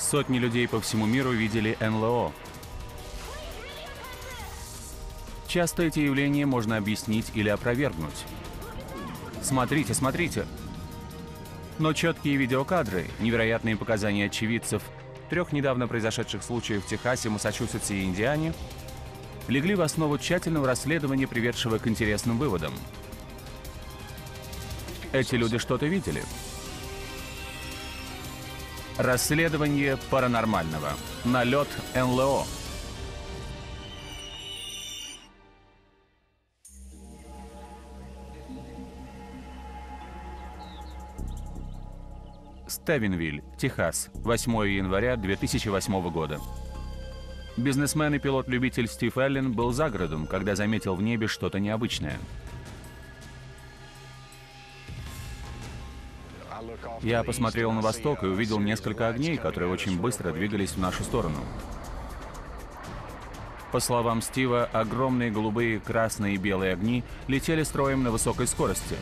Сотни людей по всему миру видели НЛО. Часто эти явления можно объяснить или опровергнуть. Смотрите, смотрите! Но четкие видеокадры, невероятные показания очевидцев трех недавно произошедших случаев в Техасе, Массачусетсе и Индиане легли в основу тщательного расследования, приведшего к интересным выводам. Эти люди что-то видели. Расследование паранормального. Налет НЛО. Стефенвилл, Техас, 8 января 2008 года. Бизнесмен и пилот-любитель Стив Эллен был за городом, когда заметил в небе что-то необычное. Я посмотрел на восток и увидел несколько огней, которые очень быстро двигались в нашу сторону. По словам Стива, огромные голубые, красные и белые огни летели строем на высокой скорости.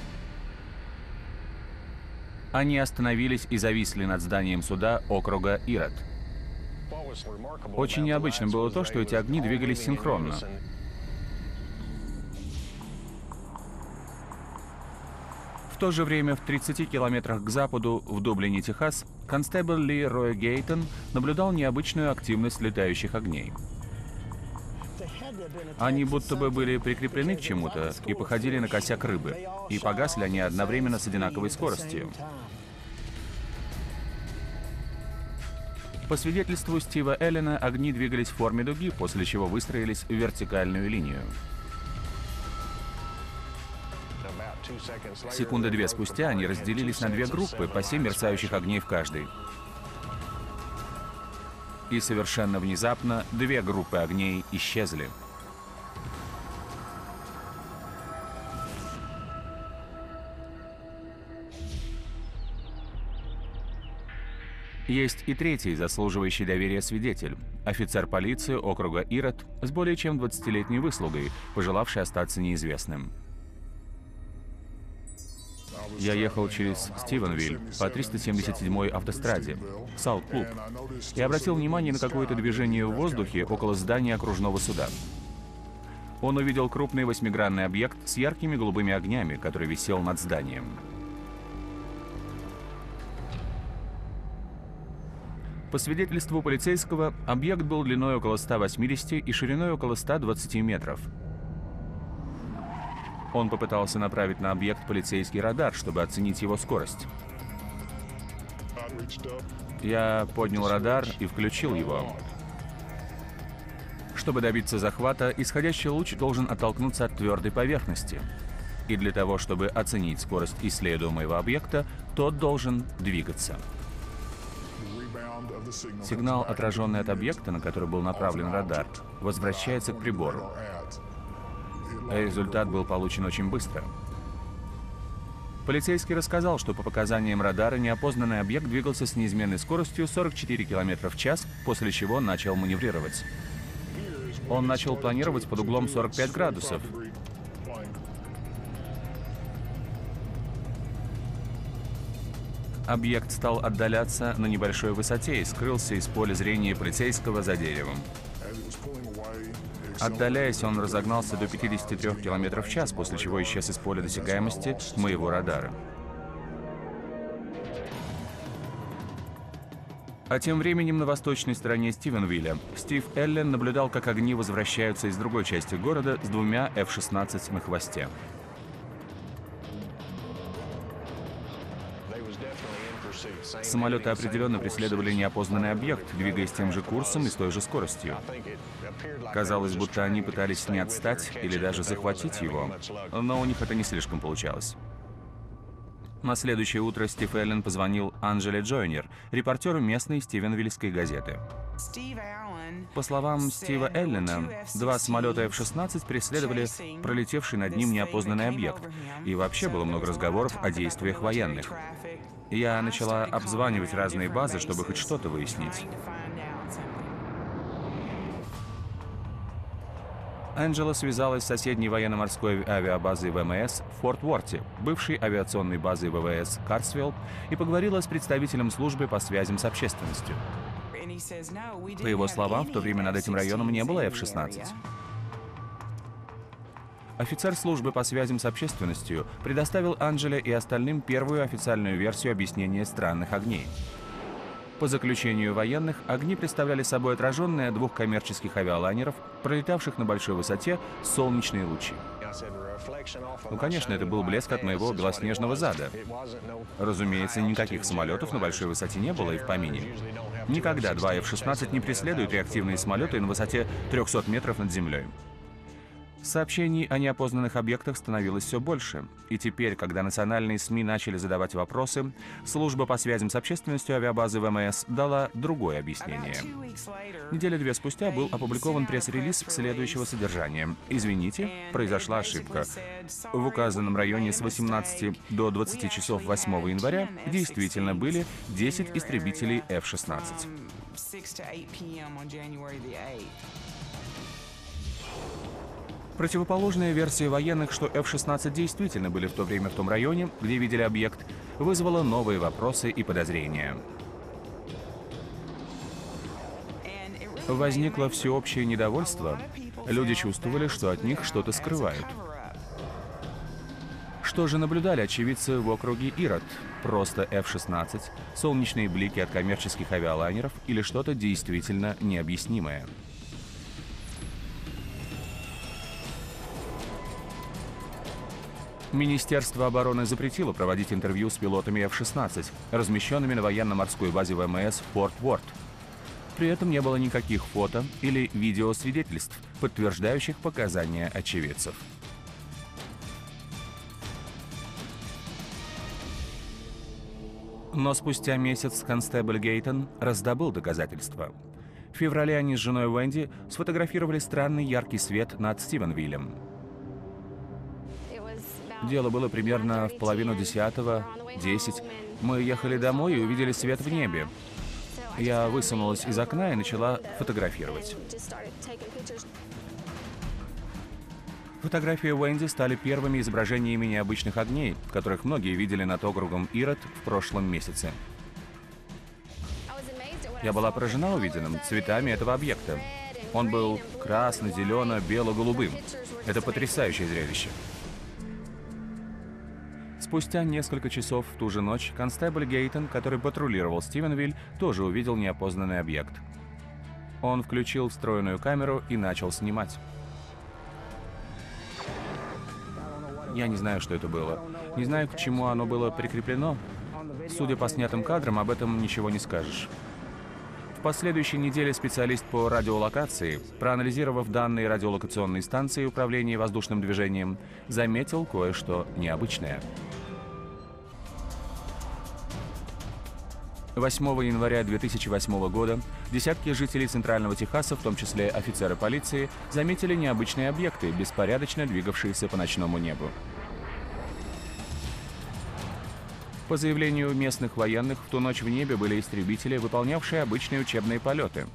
Они остановились и зависли над зданием суда округа Ирод. Очень необычным было то, что эти огни двигались синхронно. В то же время в 30 километрах к западу, в Дублине, Техас, констебль Ли Рой Гейтон наблюдал необычную активность летающих огней. Они будто бы были прикреплены к чему-то и походили на косяк рыбы, и погасли они одновременно с одинаковой скоростью. По свидетельству Стива Эллена, огни двигались в форме дуги, после чего выстроились в вертикальную линию. Секунды две спустя они разделились на две группы, по 7 мерцающих огней в каждой. И совершенно внезапно две группы огней исчезли. Есть и третий заслуживающий доверия свидетель, офицер полиции округа Ирод с более чем 20-летней выслугой, пожелавший остаться неизвестным. Я ехал через Стефенвилл по 377-й автостраде, Саут-Клуб, и обратил внимание на какое-то движение в воздухе около здания окружного суда. Он увидел крупный восьмигранный объект с яркими голубыми огнями, который висел над зданием. По свидетельству полицейского, объект был длиной около 180 и шириной около 120 метров. Он попытался направить на объект полицейский радар, чтобы оценить его скорость. Я поднял радар и включил его. Чтобы добиться захвата, исходящий луч должен оттолкнуться от твердой поверхности. И для того, чтобы оценить скорость исследуемого объекта, тот должен двигаться. Сигнал, отраженный от объекта, на который был направлен радар, возвращается к прибору. Результат был получен очень быстро. Полицейский рассказал, что по показаниям радара неопознанный объект двигался с неизменной скоростью 44 км в час, после чего начал маневрировать. Он начал планировать под углом 45 градусов. Объект стал отдаляться на небольшой высоте и скрылся из поля зрения полицейского за деревом. Отдаляясь, он разогнался до 53 км в час, после чего исчез из поля досягаемости моего радара. А тем временем на восточной стороне Стефенвилля Стив Эллен наблюдал, как огни возвращаются из другой части города с двумя F-16 на хвосте. Самолеты определенно преследовали неопознанный объект, двигаясь тем же курсом и с той же скоростью. Казалось, будто они пытались не отстать или даже захватить его, но у них это не слишком получалось. На следующее утро Стив Эллен позвонил Анджеле Джойнер, репортеру местной Стефенвиллской газеты. По словам Стива Эллена, 2 самолета F-16 преследовали пролетевший над ним неопознанный объект, и вообще было много разговоров о действиях военных. Я начала обзванивать разные базы, чтобы хоть что-то выяснить. Анджела связалась с соседней военно-морской авиабазой ВМС в Форт-Уорте, бывшей авиационной базой ВВС Карсвелл, и поговорила с представителем службы по связям с общественностью. По его словам, в то время над этим районом не было F-16. Офицер службы по связям с общественностью предоставил Анджеле и остальным первую официальную версию объяснения странных огней. По заключению военных, огни представляли собой отраженные от двух коммерческих авиалайнеров, пролетавших на большой высоте, солнечные лучи. Ну, конечно, это был блеск от моего белоснежного зада. Разумеется, никаких самолетов на большой высоте не было и в помине. Никогда два F-16 не преследуют реактивные самолеты на высоте 300 метров над землей. Сообщений о неопознанных объектах становилось все больше. И теперь, когда национальные СМИ начали задавать вопросы, служба по связям с общественностью авиабазы ВМС дала другое объяснение. Неделю две спустя был опубликован пресс-релиз следующего содержания. «Извините, произошла ошибка. В указанном районе с 18 до 20 часов 8 января действительно были 10 истребителей F-16». Противоположная версия военных, что F-16 действительно были в то время в том районе, где видели объект, вызвала новые вопросы и подозрения. Возникло всеобщее недовольство. Люди чувствовали, что от них что-то скрывают. Что же наблюдали очевидцы в округе Ирод? Просто F-16, солнечные блики от коммерческих авиалайнеров или что-то действительно необъяснимое? Министерство обороны запретило проводить интервью с пилотами F-16, размещенными на военно-морской базе ВМС в Форт-Уорт. При этом не было никаких фото или видеосвидетельств, подтверждающих показания очевидцев. Но спустя месяц констебль Гейтон раздобыл доказательства. В феврале они с женой Уэнди сфотографировали странный яркий свет над Стефенвиллем. Дело было примерно в 9:30, 10. Мы ехали домой и увидели свет в небе. Я высунулась из окна и начала фотографировать. Фотографии Уэнди стали первыми изображениями необычных огней, которых многие видели над округом Ирод в прошлом месяце. Я была поражена увиденным цветами этого объекта. Он был красно-зелено-бело-голубым. Это потрясающее зрелище. Спустя несколько часов в ту же ночь констебль Гейтон, который патрулировал Стефенвилл, тоже увидел неопознанный объект. Он включил встроенную камеру и начал снимать. Я не знаю, что это было. Не знаю, к чему оно было прикреплено. Судя по снятым кадрам, об этом ничего не скажешь. В последующей неделе специалист по радиолокации, проанализировав данные радиолокационной станции управления воздушным движением, заметил кое-что необычное. 8 января 2008 года десятки жителей Центрального Техаса, в том числе офицеры полиции, заметили необычные объекты, беспорядочно двигавшиеся по ночному небу. По заявлению местных военных, в ту ночь в небе были истребители, выполнявшие обычные учебные полеты.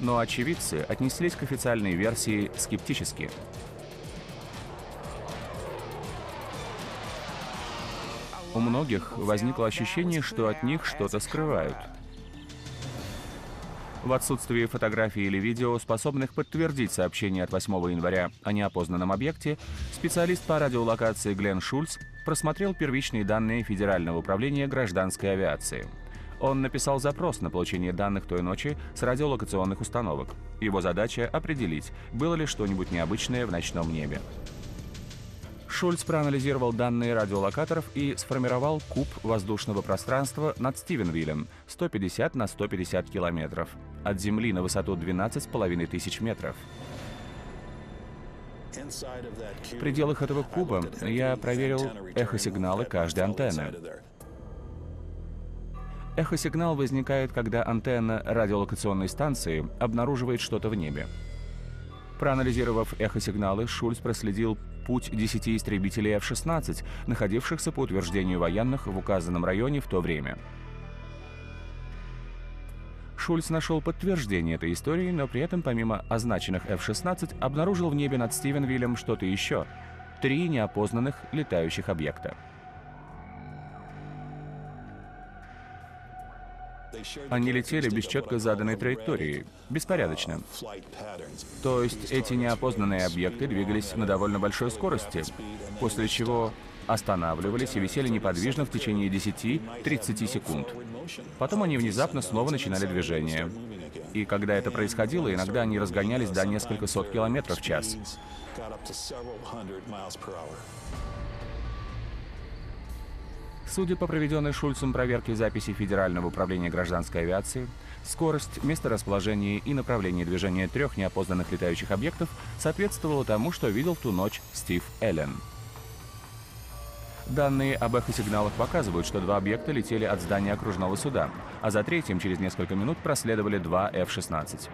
Но очевидцы отнеслись к официальной версии скептически. У многих возникло ощущение, что от них что-то скрывают. В отсутствии фотографий или видео, способных подтвердить сообщение от 8 января о неопознанном объекте, специалист по радиолокации Гленн Шульц просмотрел первичные данные Федерального управления гражданской авиации. Он написал запрос на получение данных той ночи с радиолокационных установок. Его задача — определить, было ли что-нибудь необычное в ночном небе. Шульц проанализировал данные радиолокаторов и сформировал куб воздушного пространства над Стефенвиллем 150 на 150 километров, от земли на высоту 12 500 метров. В пределах этого куба я проверил эхосигналы каждой антенны. Эхосигнал возникает, когда антенна радиолокационной станции обнаруживает что-то в небе. Проанализировав эхосигналы, Шульц проследил путь 10 истребителей F-16, находившихся по утверждению военных в указанном районе в то время. Шульц нашел подтверждение этой истории, но при этом помимо означенных F-16 обнаружил в небе над Стефенвиллем что-то еще — 3 неопознанных летающих объекта. Они летели без четко заданной траектории, беспорядочно. То есть эти неопознанные объекты двигались на довольно большой скорости, после чего останавливались и висели неподвижно в течение 10-30 секунд. Потом они внезапно снова начинали движение. И когда это происходило, иногда они разгонялись до несколько сот километров в час. Судя по проведенной Шульцем проверке записи Федерального управления гражданской авиации, скорость, месторасположение и направление движения трех неопознанных летающих объектов соответствовало тому, что видел в ту ночь Стив Эллен. Данные об эхосигналах показывают, что два объекта летели от здания окружного суда, а за третьим через несколько минут проследовали два F-16.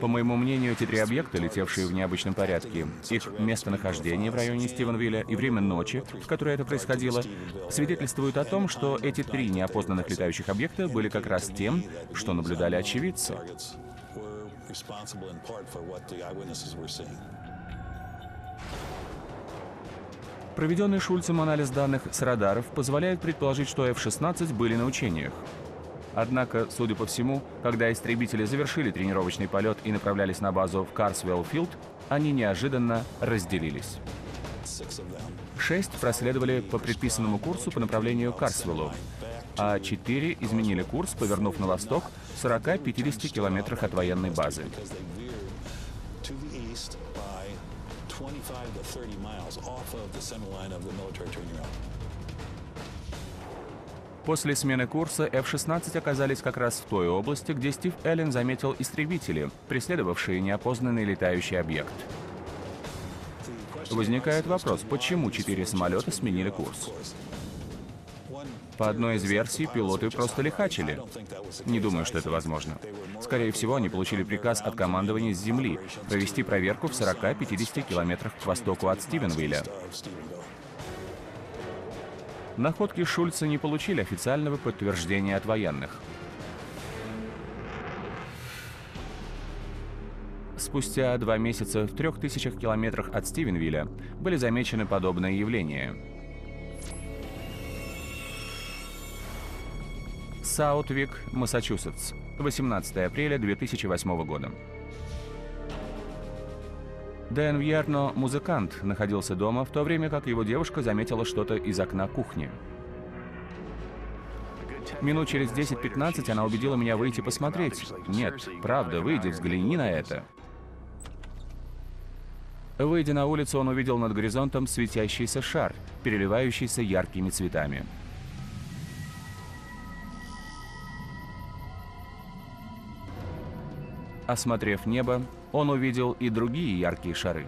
По моему мнению, эти три объекта, летевшие в необычном порядке, их местонахождение в районе Стефенвилля и время ночи, в которой это происходило, свидетельствуют о том, что эти три неопознанных летающих объекта были как раз тем, что наблюдали очевидцы. Проведенный Шульцем анализ данных с радаров позволяет предположить, что F-16 были на учениях. Однако, судя по всему, когда истребители завершили тренировочный полет и направлялись на базу в Карсвелл-Филд, они неожиданно разделились. 6 проследовали по предписанному курсу по направлению к Карсвеллу, а 4 изменили курс, повернув на восток в 40-50 километрах от военной базы. После смены курса F-16 оказались как раз в той области, где Стив Эллен заметил истребители, преследовавшие неопознанный летающий объект. Возникает вопрос, почему 4 самолета сменили курс? По одной из версий, пилоты просто лихачили. Не думаю, что это возможно. Скорее всего, они получили приказ от командования с земли провести проверку в 40-50 километрах к востоку от Стефенвилля. Находки Шульца не получили официального подтверждения от военных. Спустя 2 месяца в 3000 километрах от Стефенвилля были замечены подобные явления. Саутвик, Массачусетс, 18 апреля 2008 года. Дэн Верно, музыкант, находился дома, в то время как его девушка заметила что-то из окна кухни. Минут через 10-15 она убедила меня выйти посмотреть. Нет, правда, выйди, взгляни на это. Выйдя на улицу, он увидел над горизонтом светящийся шар, переливающийся яркими цветами. Осмотрев небо, он увидел и другие яркие шары.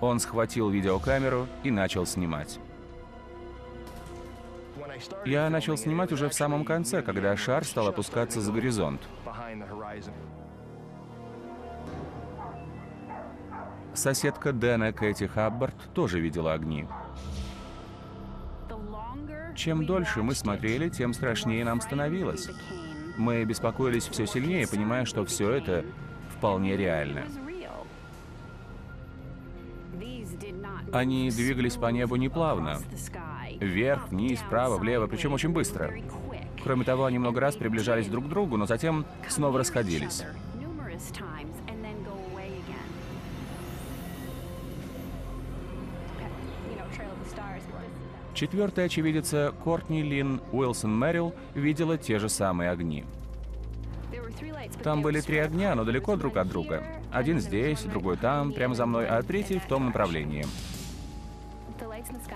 Он схватил видеокамеру и начал снимать. Я начал снимать уже в самом конце, когда шар стал опускаться за горизонт. Соседка Дэна, Кэти Хаббард, тоже видела огни. Чем дольше мы смотрели, тем страшнее нам становилось. Мы беспокоились все сильнее, понимая, что все это вполне реально. Они двигались по небу неплавно. Вверх, вниз, вправо, влево, причем очень быстро. Кроме того, они много раз приближались друг к другу, но затем снова расходились. Четвертая очевидица, Кортни Линн Уилсон Мэрил, видела те же самые огни. Там были 3 огня, но далеко друг от друга. Один здесь, другой там, прямо за мной, а 3-й в том направлении.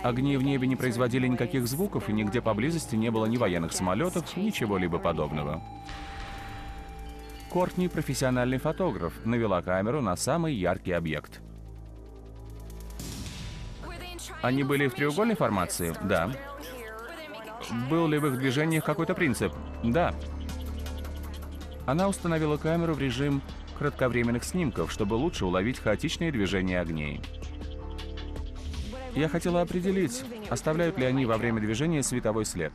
Огни в небе не производили никаких звуков, и нигде поблизости не было ни военных самолетов, ничего-либо подобного. Кортни, профессиональный фотограф, навела камеру на самый яркий объект. Они были в треугольной формации? Да. Был ли в их движениях какой-то принцип? Да. Она установила камеру в режим кратковременных снимков, чтобы лучше уловить хаотичные движения огней. Я хотела определить, оставляют ли они во время движения световой след.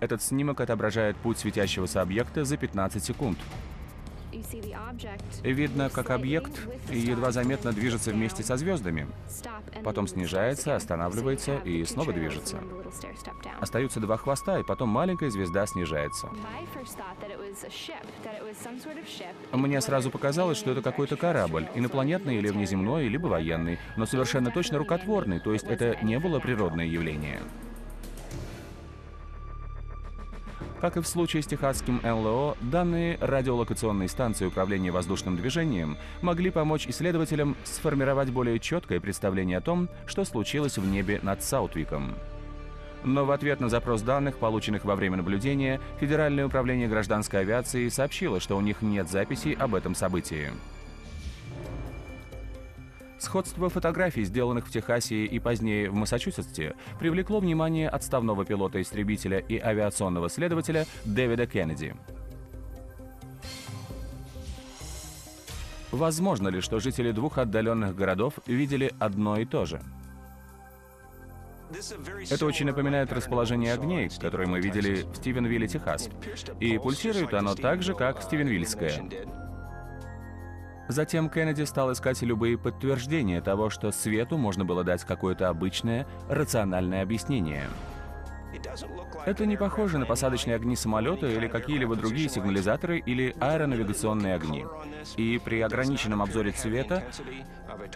Этот снимок отображает путь светящегося объекта за 15 секунд. Видно, как объект едва заметно движется вместе со звездами. Потом снижается, останавливается и снова движется. Остаются два хвоста, и потом маленькая звезда снижается. Мне сразу показалось, что это какой-то корабль, инопланетный или внеземной, либо военный, но совершенно точно рукотворный, то есть это не было природное явление. Как и в случае с техасским НЛО, данные радиолокационной станции управления воздушным движением могли помочь исследователям сформировать более четкое представление о том, что случилось в небе над Саутвиком. Но в ответ на запрос данных, полученных во время наблюдения, Федеральное управление гражданской авиации сообщило, что у них нет записей об этом событии. Сходство фотографий, сделанных в Техасе и позднее в Массачусетсе, привлекло внимание отставного пилота-истребителя и авиационного следователя Дэвида Кеннеди. Возможно ли, что жители двух отдаленных городов видели одно и то же? Это очень напоминает расположение огней, которые мы видели в Стефенвилле, Техас. И пульсирует оно так же, как Стефенвиллское. Затем Кеннеди стал искать любые подтверждения того, что свету можно было дать какое-то обычное, рациональное объяснение. Это не похоже на посадочные огни самолета или какие-либо другие сигнализаторы или аэронавигационные огни. И при ограниченном обзоре цвета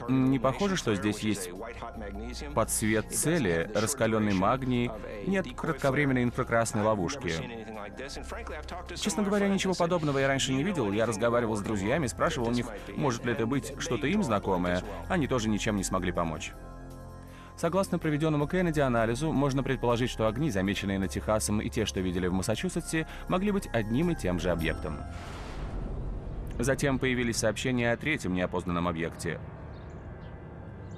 не похоже, что здесь есть подсвет цели, раскаленный магний, нет кратковременной инфракрасной ловушки. Честно говоря, ничего подобного я раньше не видел. Я разговаривал с друзьями, спрашивал у них, может ли это быть что-то им знакомое. Они тоже ничем не смогли помочь. Согласно проведенному Кеннеди анализу, можно предположить, что огни, замеченные над Техасом, и те, что видели в Массачусетсе, могли быть одним и тем же объектом. Затем появились сообщения о третьем неопознанном объекте.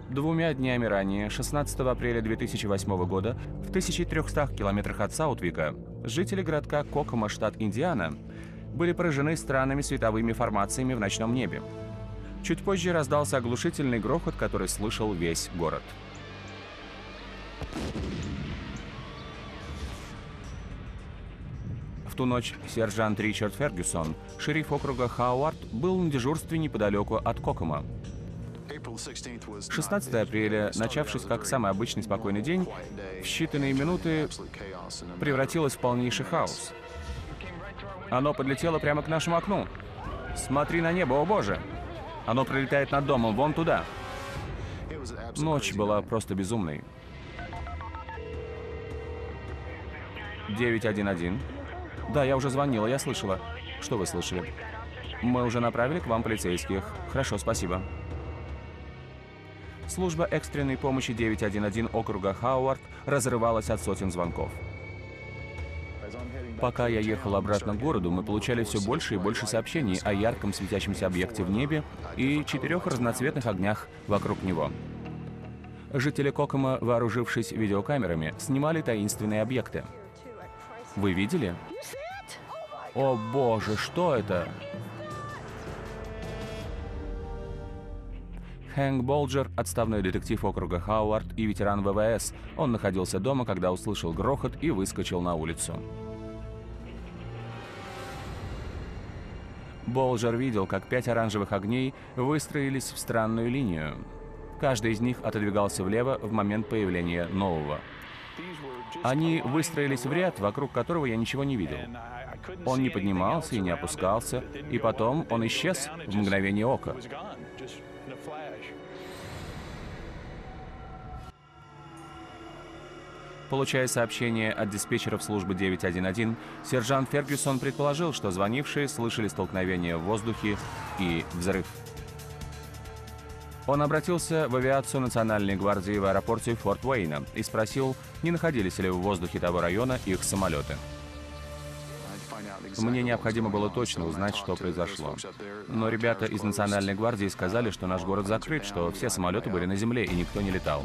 Двумя днями ранее, 16 апреля 2008 года, в 1300 километрах от Саутвика, жители городка Кокомо, штат Индиана, были поражены странными световыми формациями в ночном небе. Чуть позже раздался оглушительный грохот, который слышал весь город. В ту ночь сержант Ричард Фергюсон, шериф округа Хауард, был на дежурстве неподалеку от Кокомо. 16 апреля, начавшись как самый обычный спокойный день, в считанные минуты превратилось в полнейший хаос. Оно подлетело прямо к нашему окну. Смотри на небо, о боже! Оно пролетает над домом, вон туда. Ночь была просто безумной. 911. Да, я уже звонила, я слышала. Что вы слышали? Мы уже направили к вам полицейских. Хорошо, спасибо. Служба экстренной помощи 911 округа Хауард разрывалась от сотен звонков. Пока я ехал обратно к городу, мы получали все больше и больше сообщений о ярком светящемся объекте в небе и четырех разноцветных огнях вокруг него. Жители Кокомо, вооружившись видеокамерами, снимали таинственные объекты. Вы видели? О боже, что это? Хэнк Болджер, отставной детектив округа Хауард и ветеран ВВС. Он находился дома, когда услышал грохот и выскочил на улицу. Болджер видел, как 5 оранжевых огней выстроились в странную линию. Каждый из них отодвигался влево в момент появления нового. Они выстроились в ряд, вокруг которого я ничего не видел. Он не поднимался и не опускался, и потом он исчез в мгновение ока. Получая сообщение от диспетчеров службы 911, сержант Фергюсон предположил, что звонившие слышали столкновение в воздухе и взрыв. Он обратился в авиацию Национальной гвардии в аэропорте Форт-Уорта и спросил, не находились ли в воздухе того района их самолеты. Мне необходимо было точно узнать, что произошло. Но ребята из Национальной гвардии сказали, что наш город закрыт, что все самолеты были на земле и никто не летал.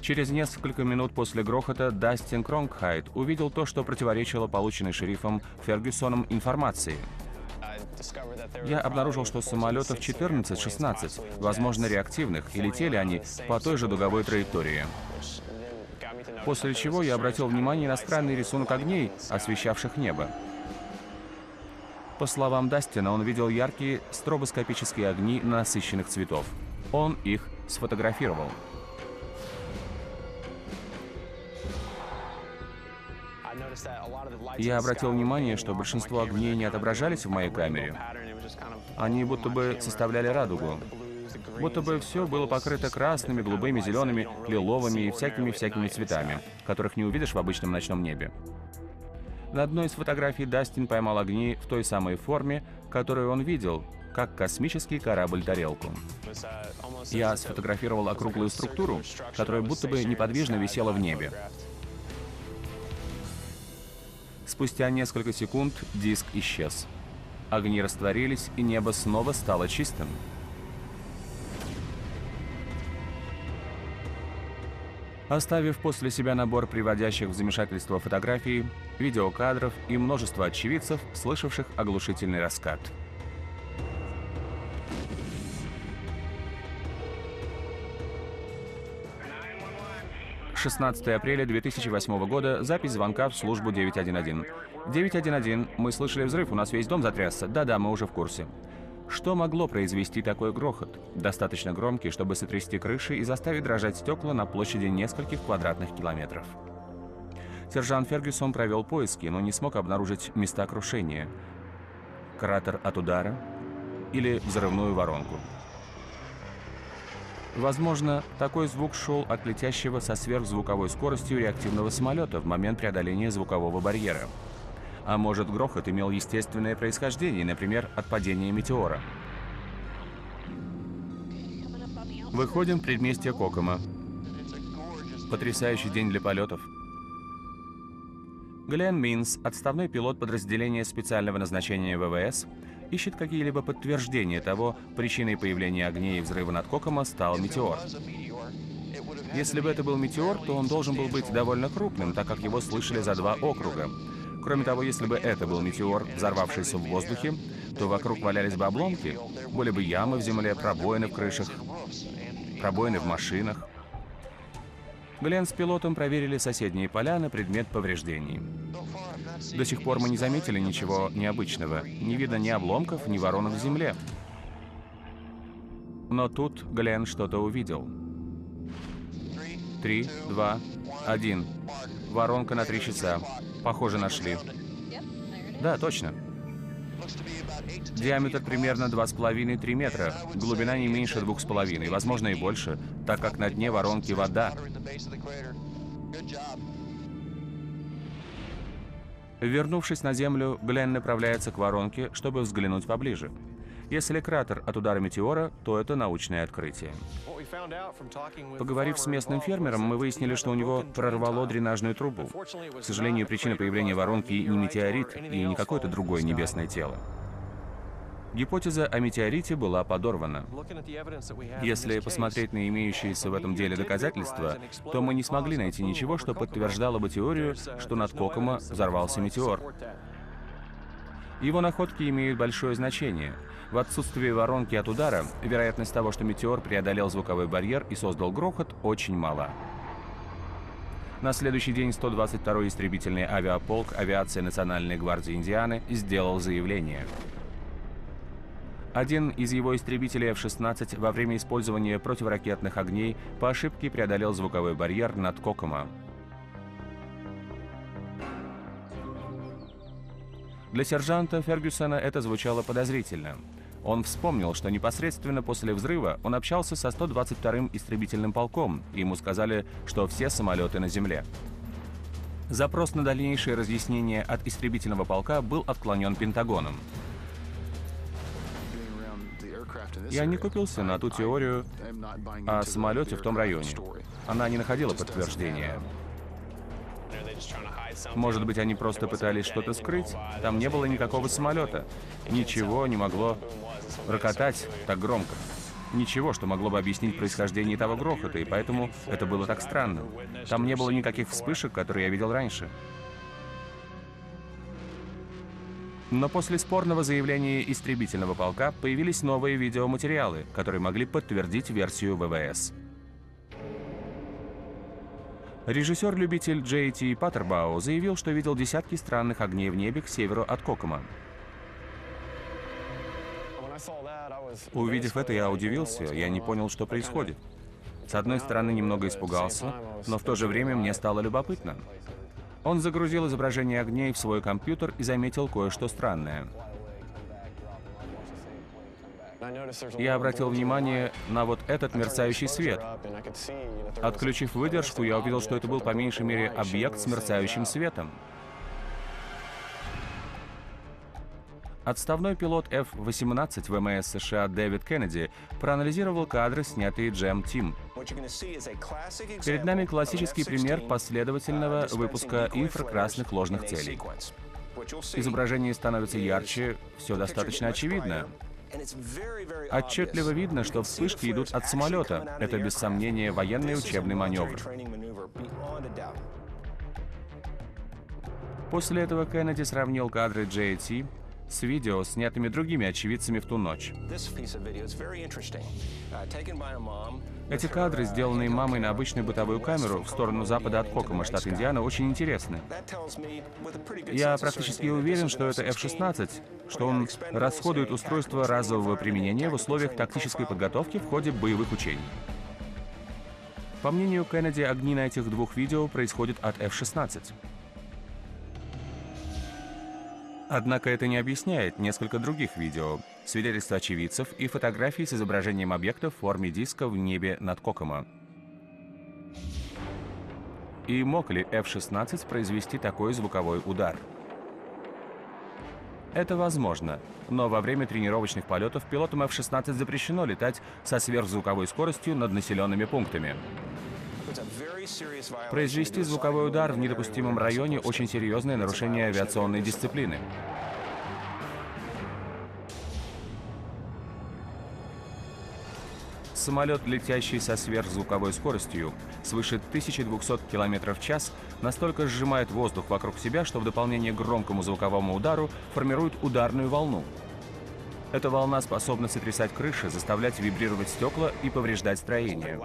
Через несколько минут после грохота Дастин Кронгхайт увидел то, что противоречило полученной шерифом Фергюсоном информации. Я обнаружил, что самолетов 14-16, возможно, реактивных, и летели они по той же дуговой траектории. После чего я обратил внимание на странный рисунок огней, освещавших небо. По словам Дастина, он видел яркие стробоскопические огни насыщенных цветов. Он их сфотографировал. Я обратил внимание, что большинство огней не отображались в моей камере. Они будто бы составляли радугу. Будто бы все было покрыто красными, голубыми, зелеными, лиловыми и всякими-всякими цветами, которых не увидишь в обычном ночном небе. На одной из фотографий Дастин поймал огни в той самой форме, которую он видел, как космический корабль-тарелку. Я сфотографировал округлую структуру, которая будто бы неподвижно висела в небе. Спустя несколько секунд диск исчез. Огни растворились, и небо снова стало чистым. Оставив после себя набор приводящих в замешательство фотографий, видеокадров и множество очевидцев, слышавших оглушительный раскат. С 16 апреля 2008 года. Запись звонка в службу 911. 911. Мы слышали взрыв, у нас весь дом затрясся. Да-да, мы уже в курсе. Что могло произвести такой грохот? Достаточно громкий, чтобы сотрясти крыши и заставить дрожать стекла на площади нескольких квадратных километров. Сержант Фергюсон провел поиски, но не смог обнаружить места крушения. Кратер от удара или взрывную воронку. Возможно, такой звук шел от летящего со сверхзвуковой скоростью реактивного самолета в момент преодоления звукового барьера. А может, грохот имел естественное происхождение, например, от падения метеора. Выходим в предместье Кокомо. Потрясающий день для полетов. Гленн Минс, отставной пилот подразделения специального назначения ВВС, ищет какие-либо подтверждения того, причиной появления огней и взрыва над Кокомо стал метеор. Если бы это был метеор, то он должен был быть довольно крупным, так как его слышали за два округа. Кроме того, если бы это был метеор, взорвавшийся в воздухе, то вокруг валялись бы обломки, были бы ямы в земле, пробоины в крышах, пробоины в машинах. Гленн с пилотом проверили соседние поля на предмет повреждений. До сих пор мы не заметили ничего необычного. Не видно ни обломков, ни воронок в земле. Но тут Гленн что-то увидел. 3, 2, 1. Воронка на 3 часа. Похоже, нашли. Да, точно. Диаметр примерно 2,5-3 метра. Глубина не меньше 2,5, возможно и больше, так как на дне воронки вода. Вернувшись на землю, Гленн направляется к воронке, чтобы взглянуть поближе. Если кратер от удара метеора, то это научное открытие. Поговорив с местным фермером, мы выяснили, что у него прорвало дренажную трубу. К сожалению, причина появления воронки не метеорит и не какое-то другое небесное тело. Гипотеза о метеорите была подорвана. Если посмотреть на имеющиеся в этом деле доказательства, то мы не смогли найти ничего, что подтверждало бы теорию, что над Кокомо взорвался метеор. Его находки имеют большое значение. В отсутствии воронки от удара, вероятность того, что метеор преодолел звуковой барьер и создал грохот, очень мала. На следующий день 122-й истребительный авиаполк авиации Национальной гвардии Индианы сделал заявление. Один из его истребителей F-16 во время использования противоракетных огней по ошибке преодолел звуковой барьер над Кокомо. Для сержанта Фергюсона это звучало подозрительно. Он вспомнил, что непосредственно после взрыва он общался со 122-м истребительным полком, и ему сказали, что все самолеты на земле. Запрос на дальнейшее разъяснение от истребительного полка был отклонен Пентагоном. Я не купился на ту теорию о самолете в том районе. Она не находила подтверждения. Может быть, они просто пытались что-то скрыть? Там не было никакого самолета. Ничего не могло рокотать так громко. Ничего, что могло бы объяснить происхождение того грохота, и поэтому это было так странно. Там не было никаких вспышек, которые я видел раньше. Но после спорного заявления истребительного полка появились новые видеоматериалы, которые могли подтвердить версию ВВС. Режиссер-любитель Джей Ти Паттербау заявил, что видел десятки странных огней в небе к северу от Кокомо. Увидев это, я удивился, я не понял, что происходит. С одной стороны, немного испугался, но в то же время мне стало любопытно. Он загрузил изображение огней в свой компьютер и заметил кое-что странное. Я обратил внимание на вот этот мерцающий свет. Отключив выдержку, я увидел, что это был по меньшей мере объект с мерцающим светом. Отставной пилот F-18 ВМС США Дэвид Кеннеди проанализировал кадры, снятые Джем Тим. Перед нами классический пример последовательного выпуска инфракрасных ложных целей. Изображение становится ярче, все достаточно очевидно. Отчетливо видно, что вспышки идут от самолета. Это, без сомнения, военный учебный маневр. После этого Кеннеди сравнил кадры Джей Ти с видео, снятыми другими очевидцами в ту ночь. Эти кадры, сделанные мамой на обычную бытовую камеру в сторону запада от Кокомо, штат Индиана, очень интересны. Я практически уверен, что это F-16, что он расходует устройство разового применения в условиях тактической подготовки в ходе боевых учений. По мнению Кеннеди, огни на этих двух видео происходят от F-16. Однако это не объясняет несколько других видео, свидетельства очевидцев и фотографии с изображением объекта в форме диска в небе над Кокомо. И мог ли F-16 произвести такой звуковой удар? Это возможно, но во время тренировочных полетов пилотам F-16 запрещено летать со сверхзвуковой скоростью над населенными пунктами. Произвести звуковой удар в недопустимом районе — очень серьезное нарушение авиационной дисциплины. Самолет, летящий со сверхзвуковой скоростью, свыше 1200 км в час, настолько сжимает воздух вокруг себя, что в дополнение к громкому звуковому удару формирует ударную волну. Эта волна способна сотрясать крыши, заставлять вибрировать стекла и повреждать строение.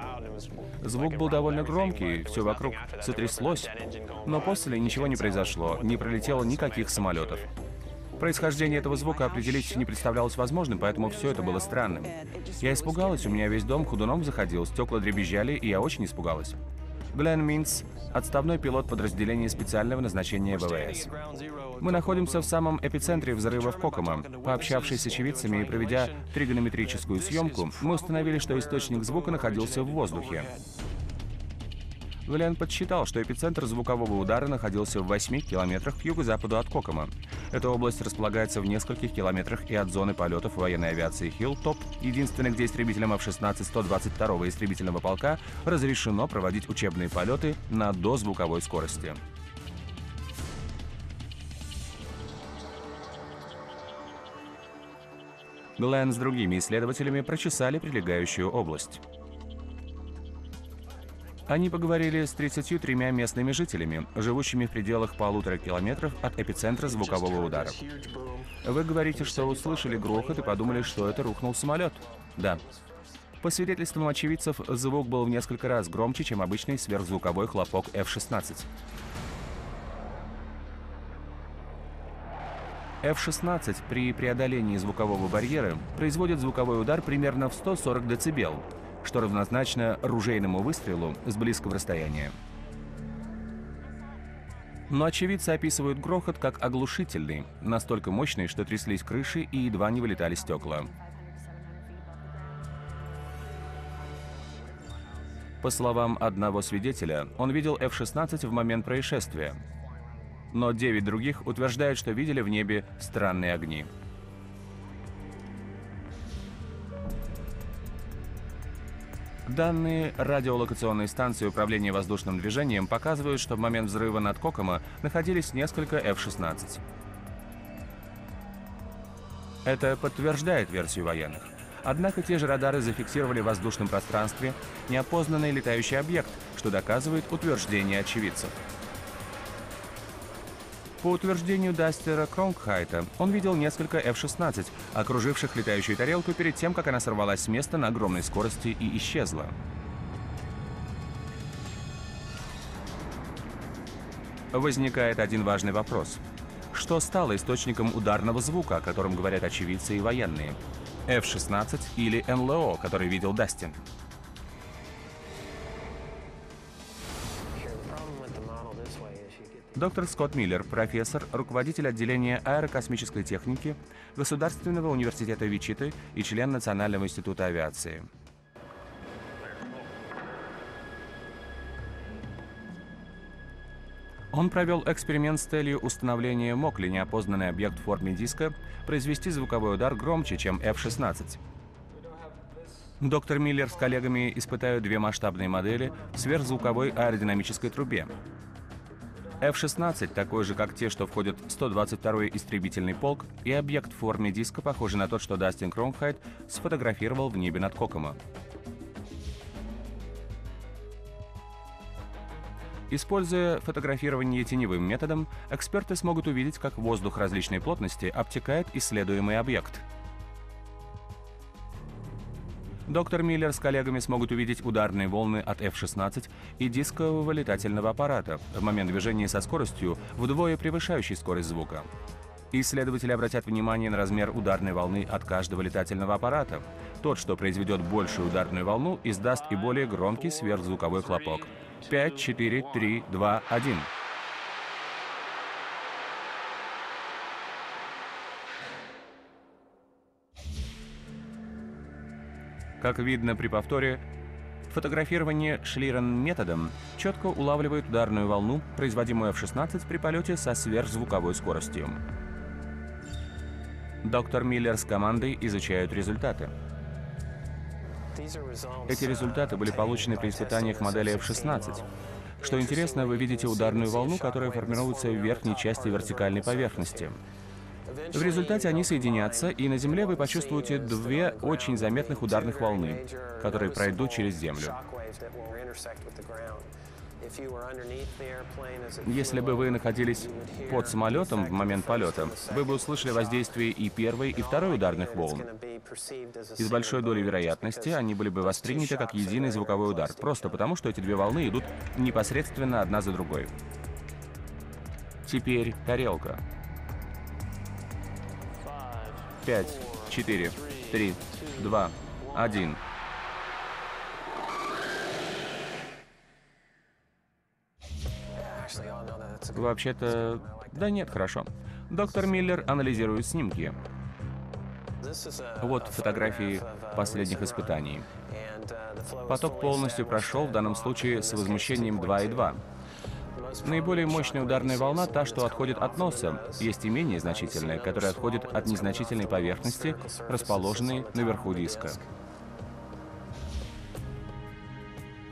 Звук был довольно громкий, все вокруг сотряслось, но после ничего не произошло, не пролетело никаких самолетов. Происхождение этого звука определить не представлялось возможным, поэтому все это было странным. Я испугалась, у меня весь дом ходуном заходил, стекла дребезжали, и я очень испугалась. Гленн Минс, отставной пилот подразделения специального назначения ВВС. Мы находимся в самом эпицентре взрыва в Кокомо. Пообщавшись с очевидцами и проведя тригонометрическую съемку, мы установили, что источник звука находился в воздухе. Гленн подсчитал, что эпицентр звукового удара находился в 8 километрах к юго-западу от Кокомо. Эта область располагается в нескольких километрах и от зоны полетов военной авиации Хилл-Топ, единственной, где истребителям F-16 122-го истребительного полка разрешено проводить учебные полеты на дозвуковой скорости. Гленн с другими исследователями прочесали прилегающую область. Они поговорили с 33 местными жителями, живущими в пределах 1,5 километров от эпицентра звукового удара. Вы говорите, что услышали грохот и подумали, что это рухнул самолет? Да. По свидетельствам очевидцев, звук был в несколько раз громче, чем обычный сверхзвуковой хлопок F-16. F-16 при преодолении звукового барьера производит звуковой удар примерно в 140 дБ. Что равнозначно ружейному выстрелу с близкого расстояния. Но очевидцы описывают грохот как оглушительный, настолько мощный, что тряслись крыши и едва не вылетали стекла. По словам одного свидетеля, он видел F-16 в момент происшествия, но 9 других утверждают, что видели в небе странные огни. Данные радиолокационной станции управления воздушным движением показывают, что в момент взрыва над Кокомо находились несколько F-16. Это подтверждает версию военных. Однако те же радары зафиксировали в воздушном пространстве неопознанный летающий объект, что доказывает утверждение очевидцев. По утверждению Дастина Кронгхайта, он видел несколько F-16, окруживших летающую тарелку перед тем, как она сорвалась с места на огромной скорости и исчезла. Возникает один важный вопрос. Что стало источником ударного звука, о котором говорят очевидцы и военные? F-16 или НЛО, который видел Дастин. Доктор Скотт Миллер, профессор, руководитель отделения аэрокосмической техники Государственного университета Вичиты и член Национального института авиации. Он провел эксперимент с целью установления, мог ли неопознанный объект в форме диска произвести звуковой удар громче, чем F-16. Доктор Миллер с коллегами испытают две масштабные модели в сверхзвуковой аэродинамической трубе. F-16 такой же, как те, что входят в 122-й истребительный полк, и объект в форме диска, похожий на тот, что Дастин Кронгхайт сфотографировал в небе над Кокомо. Используя фотографирование теневым методом, эксперты смогут увидеть, как воздух различной плотности обтекает исследуемый объект. Доктор Миллер с коллегами смогут увидеть ударные волны от F-16 и дискового летательного аппарата в момент движения со скоростью, вдвое превышающей скорость звука. Исследователи обратят внимание на размер ударной волны от каждого летательного аппарата. Тот, что произведет большую ударную волну, издаст и более громкий сверхзвуковой хлопок. 5, 4, 3, 2, 1. Как видно при повторе, фотографирование Шлирен-методом четко улавливает ударную волну, производимую F-16 при полете со сверхзвуковой скоростью. Доктор Миллер с командой изучают результаты. Эти результаты были получены при испытаниях модели F-16. Что интересно, вы видите ударную волну, которая формируется в верхней части вертикальной поверхности. В результате они соединятся, и на Земле вы почувствуете две очень заметных ударных волны, которые пройдут через Землю. Если бы вы находились под самолетом в момент полета, вы бы услышали воздействие и первой, и второй ударных волн. И с большой долей вероятности они были бы восприняты как единый звуковой удар, просто потому, что эти две волны идут непосредственно одна за другой. Теперь тарелка. 5, 4, 3, 2, 1. Вообще-то... Да нет, хорошо. Доктор Миллер анализирует снимки. Вот фотографии последних испытаний. Поток полностью прошел, в данном случае с возмущением 2,2. Наиболее мощная ударная волна — та, что отходит от носа. Есть и менее значительная, которая отходит от незначительной поверхности, расположенной наверху диска.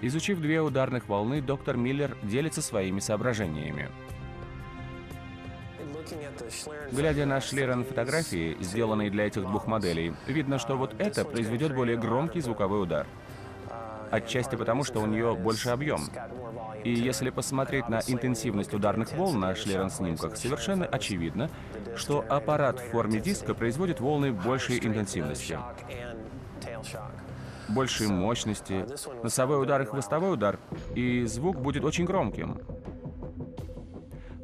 Изучив две ударных волны, доктор Миллер делится своими соображениями. Глядя на Шлирен-фотографии, сделанные для этих двух моделей, видно, что вот это произведет более громкий звуковой удар. Отчасти потому, что у нее больше объем. И если посмотреть на интенсивность ударных волн на Шлирен-снимках, совершенно очевидно, что аппарат в форме диска производит волны большей интенсивности, большей мощности, носовой удар и хвостовой удар, и звук будет очень громким.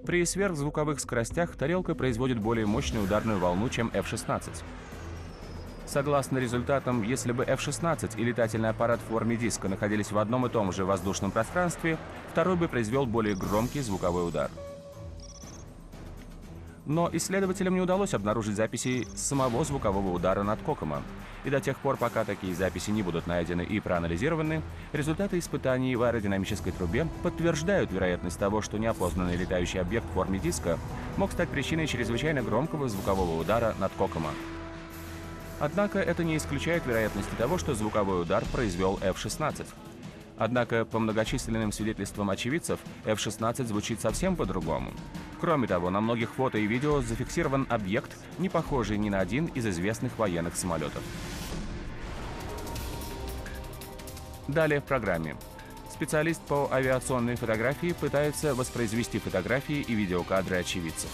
При сверхзвуковых скоростях тарелка производит более мощную ударную волну, чем F-16. Согласно результатам, если бы F-16 и летательный аппарат в форме диска находились в одном и том же воздушном пространстве, второй бы произвел более громкий звуковой удар. Но исследователям не удалось обнаружить записи самого звукового удара над Кокомо. И до тех пор, пока такие записи не будут найдены и проанализированы, результаты испытаний в аэродинамической трубе подтверждают вероятность того, что неопознанный летающий объект в форме диска мог стать причиной чрезвычайно громкого звукового удара над Кокомо. Однако это не исключает вероятности того, что звуковой удар произвел F-16. Однако, по многочисленным свидетельствам очевидцев, F-16 звучит совсем по-другому. Кроме того, на многих фото и видео зафиксирован объект, не похожий ни на один из известных военных самолетов. Далее в программе. Специалист по авиационной фотографии пытается воспроизвести фотографии и видеокадры очевидцев.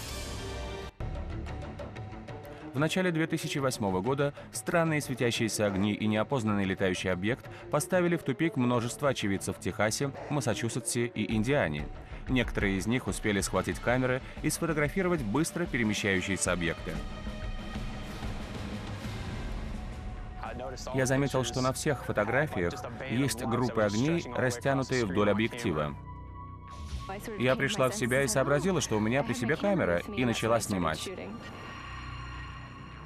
В начале 2008 года странные светящиеся огни и неопознанный летающий объект поставили в тупик множество очевидцев в Техасе, Массачусетсе и Индиане. Некоторые из них успели схватить камеры и сфотографировать быстро перемещающиеся объекты. Я заметил, что на всех фотографиях есть группы огней, растянутые вдоль объектива. Я пришла в себя и сообразила, что у меня при себе камера, и начала снимать.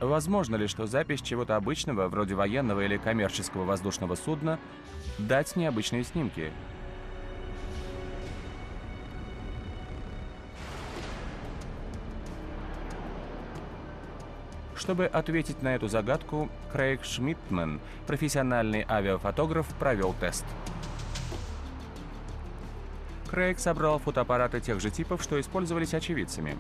Возможно ли, что запись чего-то обычного, вроде военного или коммерческого воздушного судна, дать необычные снимки? Чтобы ответить на эту загадку, Крейг Шмидтман, профессиональный авиафотограф, провел тест. Крейг собрал фотоаппараты тех же типов, что использовались очевидцами.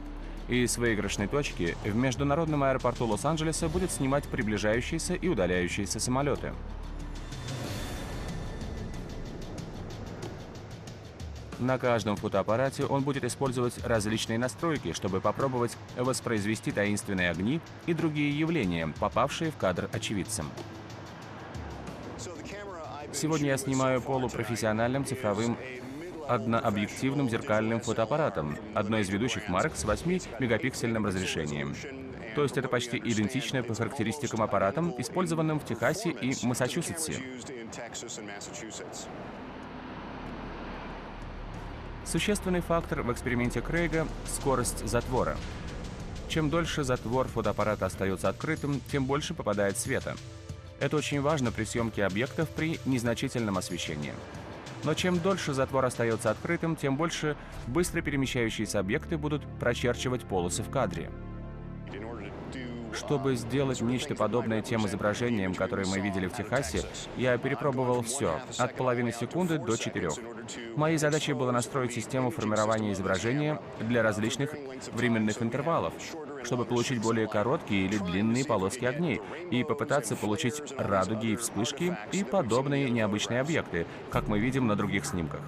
И с выигрышной точки в международном аэропорту Лос-Анджелеса будет снимать приближающиеся и удаляющиеся самолеты. На каждом фотоаппарате он будет использовать различные настройки, чтобы попробовать воспроизвести таинственные огни и другие явления, попавшие в кадр очевидцам. Сегодня я снимаю полупрофессиональным цифровым однообъективным зеркальным фотоаппаратом, одной из ведущих марок с 8-мегапиксельным разрешением. То есть это почти идентично по характеристикам аппаратам, использованным в Техасе и Массачусетсе. Существенный фактор в эксперименте Крейга — скорость затвора. Чем дольше затвор фотоаппарата остается открытым, тем больше попадает света. Это очень важно при съемке объектов при незначительном освещении. Но чем дольше затвор остается открытым, тем больше быстро перемещающиеся объекты будут прочерчивать полосы в кадре. Чтобы сделать нечто подобное тем изображениям, которые мы видели в Техасе, я перепробовал все, от половины секунды до 4. Моей задачей было настроить систему формирования изображения для различных временных интервалов, чтобы получить более короткие или длинные полоски огней и попытаться получить радуги и вспышки и подобные необычные объекты, как мы видим на других снимках.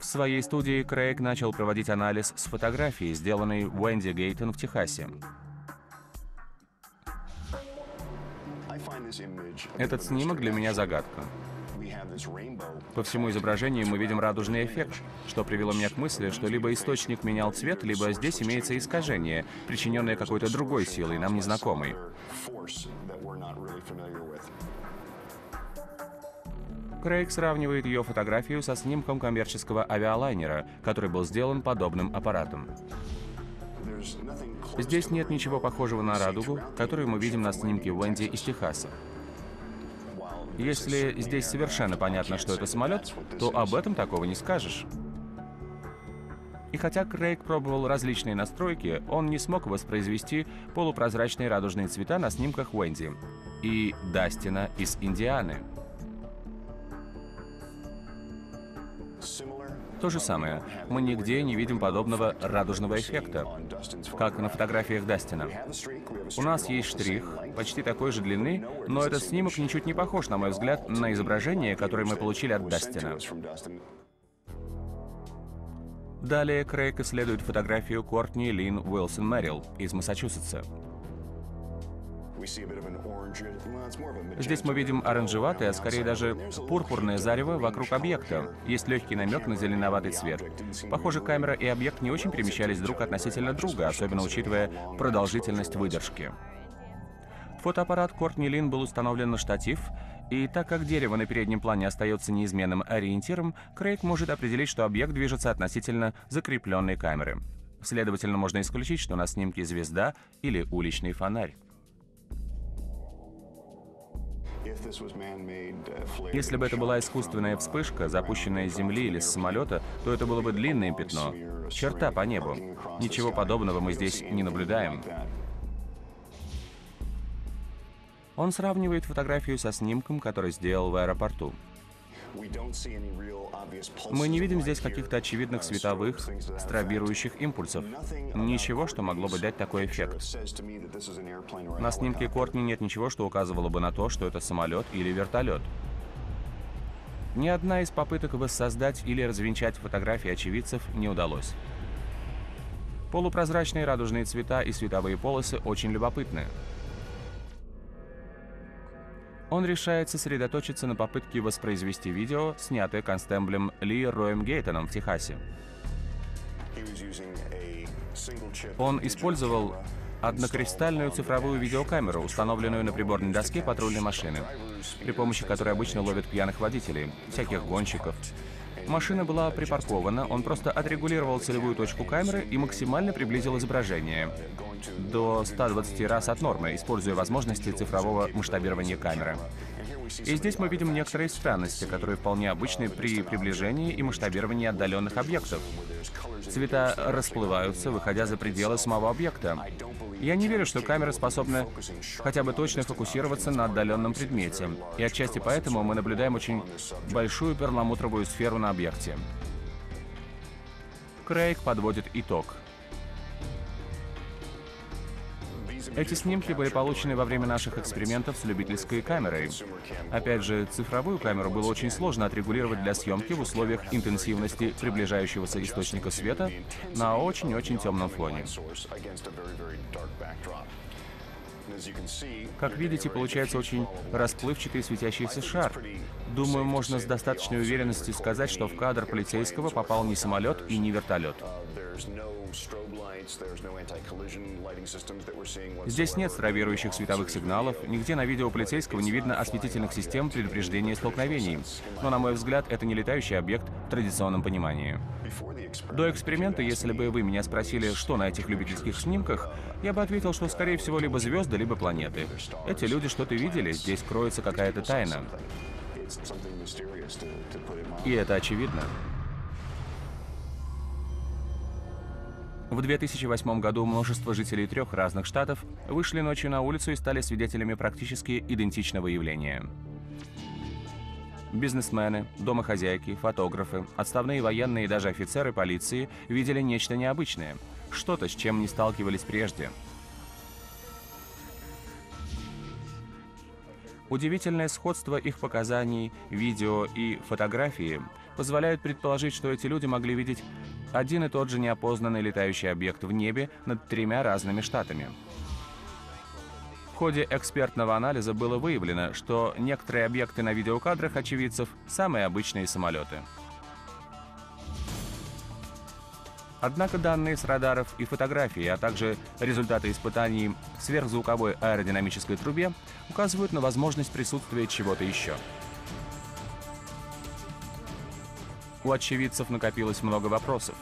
В своей студии Крейг начал проводить анализ с фотографии, сделанной Уэнди Гейтон в Техасе. Этот снимок для меня загадка. По всему изображению мы видим радужный эффект, что привело меня к мысли, что либо источник менял цвет, либо здесь имеется искажение, причиненное какой-то другой силой, нам незнакомой. Крейг сравнивает ее фотографию со снимком коммерческого авиалайнера, который был сделан подобным аппаратом. Здесь нет ничего похожего на радугу, которую мы видим на снимке Уэнди из Техаса. Если здесь совершенно понятно, что это самолет, то об этом такого не скажешь. И хотя Крейг пробовал различные настройки, он не смог воспроизвести полупрозрачные радужные цвета на снимках Уэнди и Дастина из Индианы. То же самое. Мы нигде не видим подобного радужного эффекта, как на фотографиях Дастина. У нас есть штрих, почти такой же длины, но этот снимок ничуть не похож, на мой взгляд, на изображение, которое мы получили от Дастина. Далее Крейг исследует фотографию Кортни Линн Уилсон Мэрил из Массачусетса. Здесь мы видим оранжеватое, а скорее даже пурпурное зарево вокруг объекта. Есть легкий намек на зеленоватый цвет. Похоже, камера и объект не очень перемещались друг относительно друга, особенно учитывая продолжительность выдержки. Фотоаппарат Кортни Линн был установлен на штатив, и так как дерево на переднем плане остается неизменным ориентиром, Крейг может определить, что объект движется относительно закрепленной камеры. Следовательно, можно исключить, что на снимке звезда или уличный фонарь. Если бы это была искусственная вспышка, запущенная с земли или с самолета, то это было бы длинное пятно, черта по небу. Ничего подобного мы здесь не наблюдаем. Он сравнивает фотографию со снимком, который сделал в аэропорту. Мы не видим здесь каких-то очевидных световых, стробирующих импульсов. Ничего, что могло бы дать такой эффект. На снимке Кортни нет ничего, что указывало бы на то, что это самолет или вертолет. Ни одна из попыток воссоздать или развенчать фотографии очевидцев не удалось. Полупрозрачные радужные цвета и световые полосы очень любопытны. Он решает сосредоточиться на попытке воспроизвести видео, снятое констеблем Ли Роем Гейтоном в Техасе. Он использовал однокристальную цифровую видеокамеру, установленную на приборной доске патрульной машины, при помощи которой обычно ловят пьяных водителей, всяких гонщиков. Машина была припаркована, он просто отрегулировал целевую точку камеры и максимально приблизил изображение до 120 раз от нормы, используя возможности цифрового масштабирования камеры. И здесь мы видим некоторые странности, которые вполне обычны при приближении и масштабировании отдаленных объектов. Цвета расплываются, выходя за пределы самого объекта. Я не верю, что камера способна хотя бы точно фокусироваться на отдаленном предмете. И отчасти поэтому мы наблюдаем очень большую перламутровую сферу на объекте. Крейг подводит итог. Эти снимки были получены во время наших экспериментов с любительской камерой. Опять же, цифровую камеру было очень сложно отрегулировать для съемки в условиях интенсивности приближающегося источника света на очень-очень темном фоне. Как видите, получается очень расплывчатый светящийся шар. Думаю, можно с достаточной уверенностью сказать, что в кадр полицейского попал не самолет и не вертолет. Здесь нет стробирующих световых сигналов, нигде на видео полицейского не видно осветительных систем предупреждения столкновений. Но, на мой взгляд, это не летающий объект в традиционном понимании. До эксперимента, если бы вы меня спросили, что на этих любительских снимках, я бы ответил, что, скорее всего, либо звезды, либо планеты. Эти люди что-то видели, здесь кроется какая-то тайна. И это очевидно. В 2008 году множество жителей трех разных штатов вышли ночью на улицу и стали свидетелями практически идентичного явления. Бизнесмены, домохозяйки, фотографы, отставные военные и даже офицеры полиции видели нечто необычное, что-то, с чем не сталкивались прежде. Удивительное сходство их показаний, видео и фотографии позволяют предположить, что эти люди могли видеть один и тот же неопознанный летающий объект в небе над тремя разными штатами. В ходе экспертного анализа было выявлено, что некоторые объекты на видеокадрах очевидцев – самые обычные самолеты. Однако данные с радаров и фотографии, а также результаты испытаний в сверхзвуковой аэродинамической трубе указывают на возможность присутствия чего-то еще. У очевидцев накопилось много вопросов.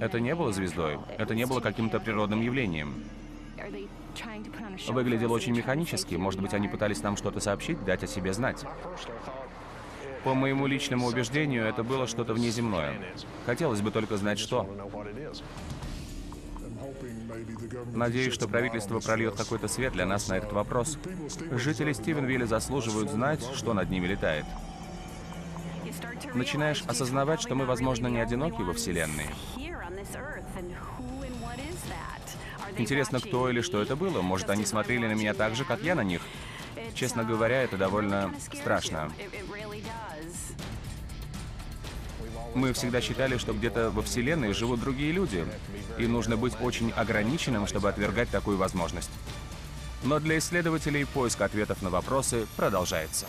Это не было звездой, это не было каким-то природным явлением. Выглядело очень механически, может быть, они пытались нам что-то сообщить, дать о себе знать. По моему личному убеждению, это было что-то внеземное. Хотелось бы только знать, что. Надеюсь, что правительство прольет какой-то свет для нас на этот вопрос. Жители Стефенвилля заслуживают знать, что над ними летает. Начинаешь осознавать, что мы, возможно, не одиноки во Вселенной. Интересно, кто или что это было. Может, они смотрели на меня так же, как я на них. Честно говоря, это довольно страшно. Мы всегда считали, что где-то во Вселенной живут другие люди, и нужно быть очень ограниченным, чтобы отвергать такую возможность. Но для исследователей поиск ответов на вопросы продолжается.